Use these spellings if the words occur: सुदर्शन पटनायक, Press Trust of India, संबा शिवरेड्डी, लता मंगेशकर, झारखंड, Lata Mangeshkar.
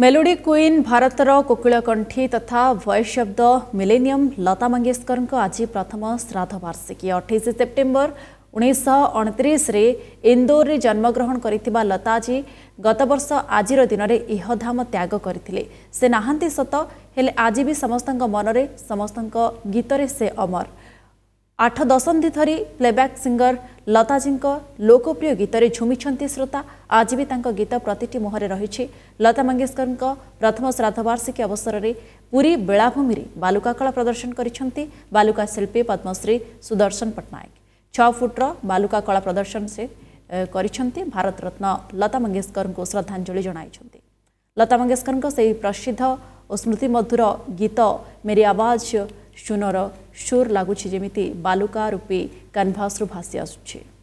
Melody queen भारतर कोकिल कंठी तथा voice शब्द मिलेनियम लता मंगेशकर आज प्रथम श्राद्ध वार्षिकी 28 सेप्टेम्बर 1929 इंदोर में जन्मग्रहण करिथिबा लता जी गत वर्ष आज दिन में इहधाम त्याग करथिले। से नाहंती सत हेले आज भी समस्त मनरे समस्त गीत से अमर। 8 दशंधि धरी प्लेबैक सिंगर लता जी लोकप्रिय गीत झुमिछंती श्रोता। आज भी तांका गीत प्रति मुहर रही। लता मंगेशकर प्रथम श्राद्ध वार्षिकी अवसर में पूरी बेलाभूमि बालुका कला प्रदर्शन करिछंती बालुका शिल्पी पद्मश्री सुदर्शन पटनायक। 6 फुट्र बालुका कला प्रदर्शन से करिछंती भारत रत्न लता मंगेशकर को श्रद्धांजलि जणाइछंती। लता मंगेशकर से प्रसिद्ध और स्मृति मधुर गीत मेरी आवाज सुनर सुर लगुच जमी बालुका रूपी कैनभास भासी आसुचे।